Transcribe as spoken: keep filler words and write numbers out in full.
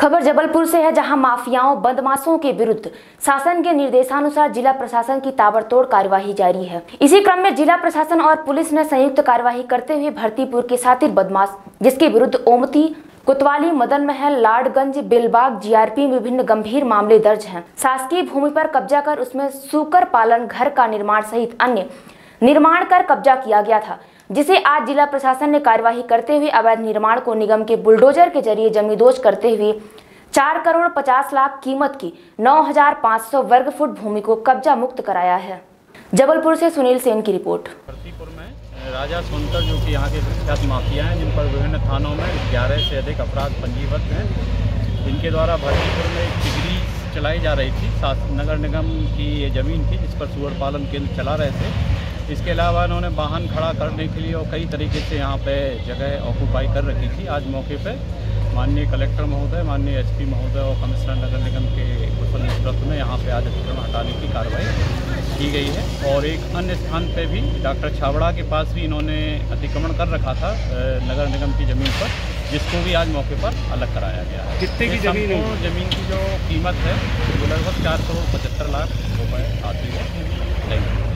खबर जबलपुर से है, जहां माफियाओं बदमाशों के विरुद्ध शासन के निर्देशानुसार जिला प्रशासन की ताबड़तोड़ कार्यवाही जारी है। इसी क्रम में जिला प्रशासन और पुलिस ने संयुक्त कार्यवाही करते हुए भर्तीपुर के सातिर बदमाश, जिसके विरुद्ध ओमती, कोतवाली, मदन महल, लाडगंज, बिलबाग, जीआरपी में विभिन्न गंभीर मामले दर्ज हैं। शासकीय भूमि पर कब्जा कर उसमें सूकर पालन, घर का निर्माण सहित अन्य निर्माण कर कब्जा किया गया था, जिसे आज जिला प्रशासन ने कार्यवाही करते हुए अवैध निर्माण को निगम के बुलडोजर के जरिए जमींदोज करते हुए चार करोड़ पचास लाख कीमत की नौ हजार पाँच सौ वर्ग फुट भूमि को कब्जा मुक्त कराया है। जबलपुर से सुनील सेन की रिपोर्ट। भर्तीपुर में राजा सोनकर, जो कि यहाँ के विख्यात माफिया हैं, जिन पर विभिन्न थानों में ग्यारह से अधिक अपराध पंजीबद्ध हैं, इनके द्वारा भर्तीपुर में एक डिग्री चलाई जा रही थी। साथ नगर निगम की ये जमीन थी जिस पर सुअर पालन केंद्र चला रहे थे। इसके अलावा उन्होंने वाहन खड़ा करने के लिए और कई तरीके से यहाँ पे जगह ऑक्यूपाई कर रखी थी। आज मौके पे माननीय कलेक्टर महोदय, माननीय एसपी महोदय और कमिश्नर नगर निगम के कुशल नेतृत्व में यहाँ पे आज अतिक्रमण हटाने की कार्रवाई की गई है। और एक अन्य स्थान पे भी डॉक्टर छावड़ा के पास भी इन्होंने अतिक्रमण कर रखा था नगर निगम की ज़मीन पर, जिसको भी आज मौके पर अलग कराया गया है। कितने की ज़मीन है? ज़मीन की जो कीमत है वो लगभग चार करोड़ पचहत्तर लाख रुपये आती है।